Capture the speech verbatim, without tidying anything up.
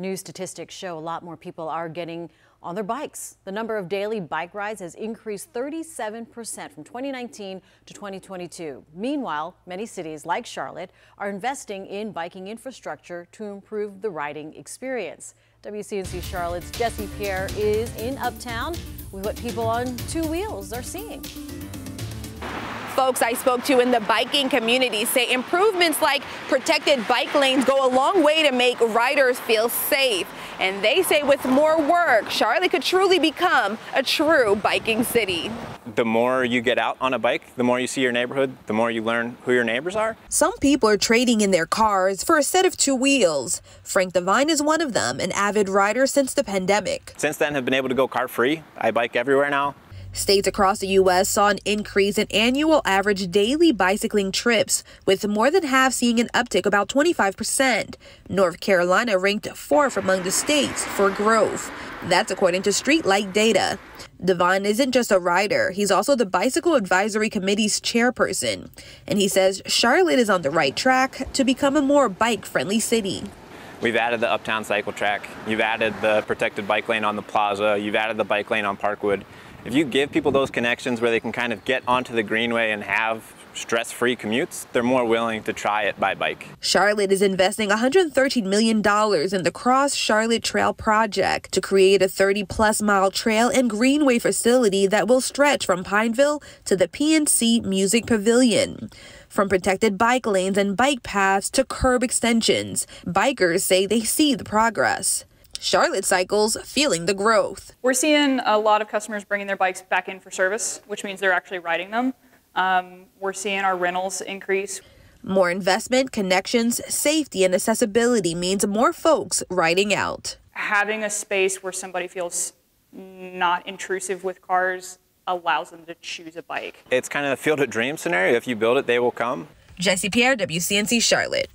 New statistics show a lot more people are getting on their bikes. The number of daily bike rides has increased thirty-seven percent from twenty nineteen to twenty twenty-two. Meanwhile, many cities like Charlotte are investing in biking infrastructure to improve the riding experience. W C N C Charlotte's Jesse Pierre is in Uptown with what people on two wheels are seeing. Folks I spoke to in the biking community say improvements like protected bike lanes go a long way to make riders feel safe. And they say with more work, Charlotte could truly become a true biking city. The more you get out on a bike, the more you see your neighborhood, the more you learn who your neighbors are. Some people are trading in their cars for a set of two wheels. Frank Devine is one of them, an avid rider since the pandemic. Since then, I've been able to go car-free. I bike everywhere now. States across the U S saw an increase in annual average daily bicycling trips, with more than half seeing an uptick about twenty-five percent. North Carolina ranked fourth among the states for growth. That's according to Street Light Data. Devine isn't just a rider, he's also the Bicycle Advisory Committee's chairperson. And he says Charlotte is on the right track to become a more bike-friendly city. We've added the Uptown cycle track, you've added the protected bike lane on the plaza, you've added the bike lane on Parkwood. If you give people those connections where they can kind of get onto the greenway and have stress-free commutes, they're more willing to try it by bike. Charlotte is investing one hundred thirteen million dollars in the Cross Charlotte Trail project to create a thirty plus mile trail and greenway facility that will stretch from Pineville to the P N C Music Pavilion. From protected bike lanes and bike paths to curb extensions, bikers say they see the progress. Charlotte Cycles feeling the growth. We're seeing a lot of customers bringing their bikes back in for service, which means they're actually riding them. Um, we're seeing our rentals increase. More investment, connections, safety, and accessibility means more folks riding out. Having a space where somebody feels not intrusive with cars allows them to choose a bike. It's kind of a field of dreams scenario. If you build it, they will come. Jesse Pierre, W C N C Charlotte.